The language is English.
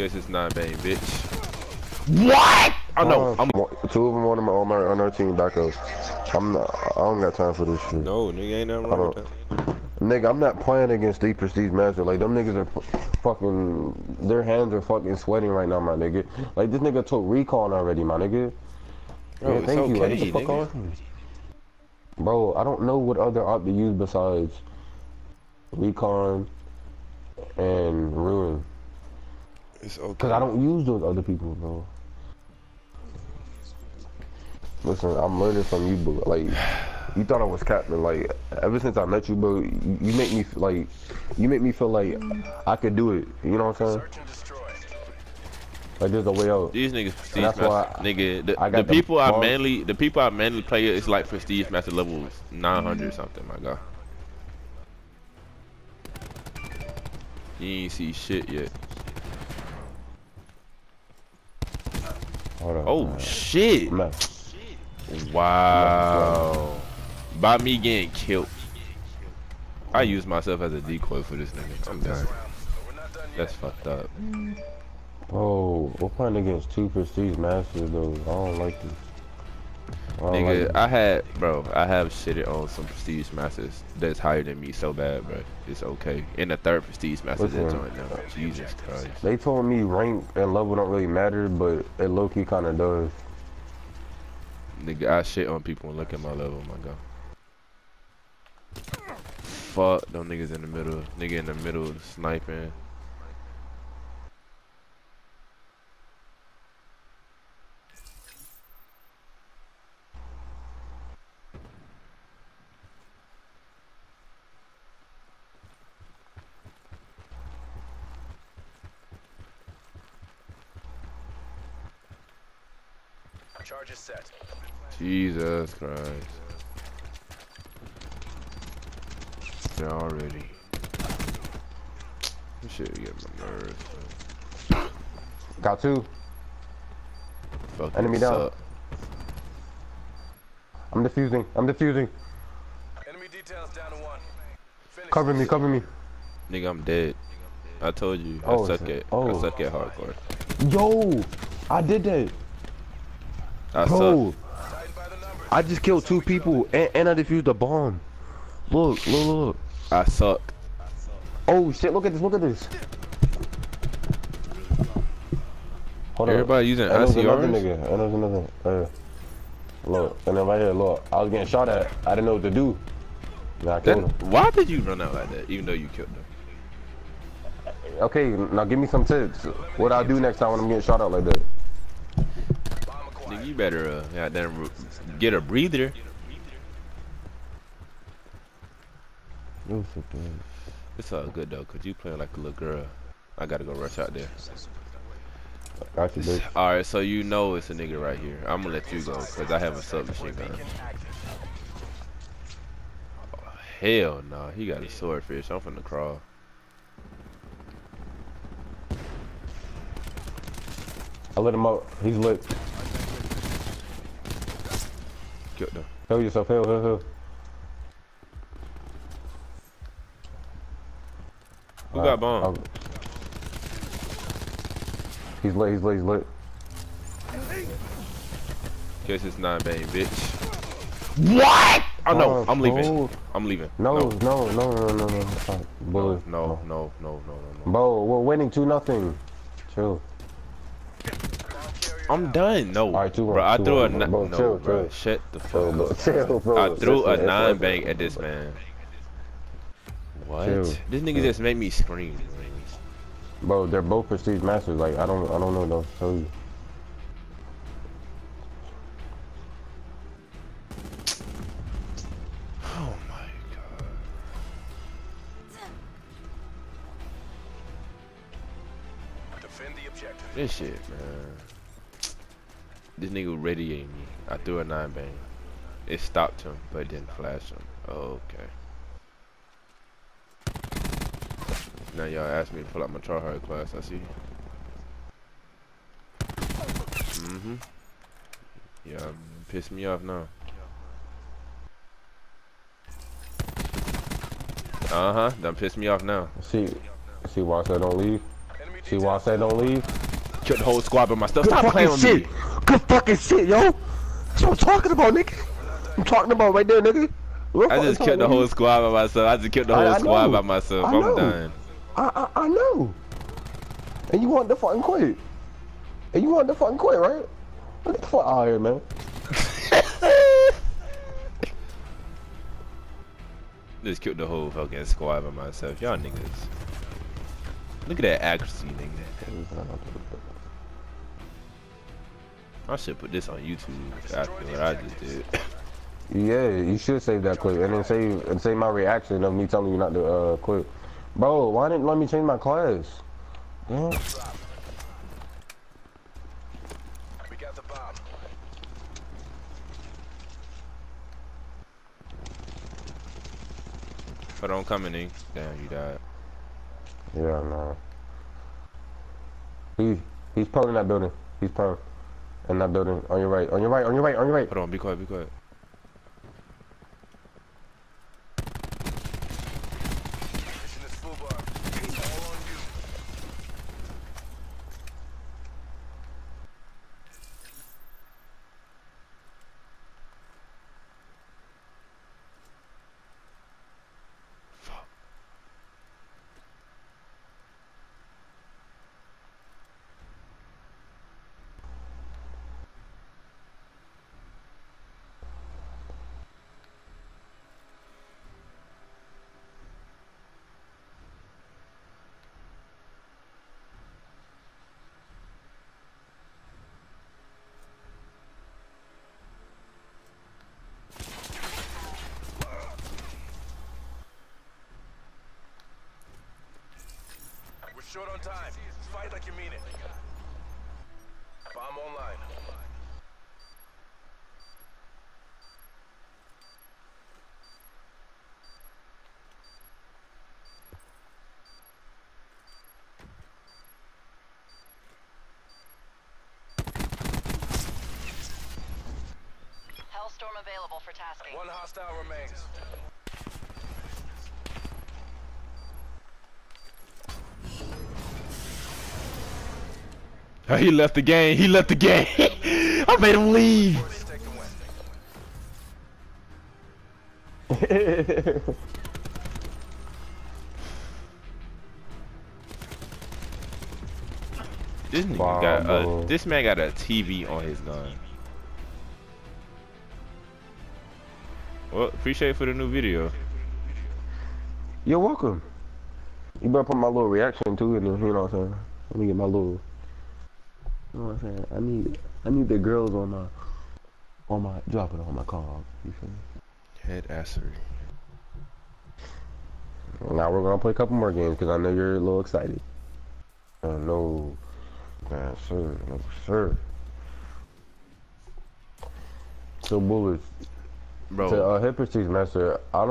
Guess it's not Bane, bitch. What? I know. Two of them on our team back up. I don't got time for this shit. No, nigga, ain't nothing wrong with that. Nigga, I'm not playing against the prestige master. Like, them niggas are fucking, their hands are fucking sweating right now, my nigga. Like, this nigga took recon already, my nigga. Bro, yeah, thank you. Okay, like, what the fuck on? Bro, I don't know what other op to use besides recon and ruin. It's okay. Cause I don't use those other people, bro. Listen, I'm learning from you, bro. Like, you thought I was captain. Like, ever since I met you, bro, you make me like, you make me feel like I could do it. You know what I'm saying? Like, there's a way out. These niggas prestige master, nigga. The people I mainly play is like prestige master level 900 something. My god. You ain't see shit yet. Hold on, oh man. Shit! Man. Wow. Man. By me getting killed. I used myself as a decoy for this nigga. I'm done. That's fucked up. Oh, we're playing against two prestige masters though. I don't like this. Nigga, I have shitted on some prestige masters that's higher than me so bad, bro. It's okay. And the third prestige master that joined now. Jesus Christ. They told me rank and level don't really matter, but it low key kind of does. Nigga, I shit on people and look at my level, my god. Fuck, them niggas in the middle. Nigga in the middle sniping. Charge is set. Jesus Christ. They're already. This shit get my nerves. Got two. Fuck, enemy down. Up. I'm defusing. I'm defusing. Enemy details down to one. Finish. Cover me. Cover me. Nigga, I'm dead. I told you. Oh, I suck at hardcore. Yo, I did that. Bro, I just killed two people and I defused a bomb. Look, look, look. I suck. Oh shit, look at this, look at this. Hold Everybody using ICRs? Nigga. And there's another. Look, and then right here, look. I was getting shot at. I didn't know what to do. Now I killed him. Why did you run out like that, even though you killed them? Okay, now give me some tips. What I do next time when I'm getting shot out like that? You better get a breather. It's all good though, cause you playing like a little girl. I gotta go rush out there. Alright, so you know it's a nigga right here. I'm gonna let you go, cause I have a submachine gun. Oh, hell nah, he got a swordfish. I'm finna crawl. I let him out. He's lit. Kill yourself, heal. Who got bomb? He's lit. Guess it's not Bane, bitch. What? Oh no, I'm leaving. Bro. I'm leaving. No. Bullet. No. Bro, we're winning 2-0. Chill. I'm done. No, right, bro. I threw a bro, no, chill, bro. Chill. Shut the fuck up. Chill, bro. I threw a 9 bang at this man. What? Chill. This nigga just made me scream. Bro, they're both prestige masters. Like I don't know though. Tell you. Oh my god. Defend the objective. This shit, man. This nigga radiated me. I threw a 9 bang. It stopped him, but it didn't flash him. Okay. Now y'all asked me to pull out my tryhard class. I see. Mm-hmm. Y'all pissed me off now. Done pissed me off now. See why I said don't leave. Enemy See why I say don't leave? Killed the whole squad by myself. Stop playing with me. Good fucking shit, yo. That's what I'm talking about, nigga. I'm talking about right there, nigga. I just killed the whole squad by myself. I'm done. I know. And you want to fucking quit. Right? What the fuck out here, man? Just killed the whole fucking squad by myself. Y'all niggas. Look at that accuracy, nigga. I should put this on YouTube after what I just did. Yeah, you should save that clip and then save my reaction of me telling you not to quit. Bro, why didn't let me change my class? Damn. We got the bomb. But I'm coming in. Damn, you died. Yeah, man. He's probably in that building. He's probably in that building. On your right. On your right. On your right. On your right. Hold on. Be quiet. Be quiet. Short on time. Fight like you mean it. Bomb online. Hellstorm available for tasking. One hostile remains. He left the game. I made him leave. This nigga got a, this man got a TV on his gun. Well, appreciate it for the new video. You're welcome. You better put my little reaction too in there. You know what I'm saying? Let me get my little. You know what I'm saying? I need the girls on my drop it on my car. You feel me? Head assery. Now we're gonna play a couple more games because I know you're a little excited. No, man, sir, no, sir. So bullets, bro. To Hypocrisy, master. I don't.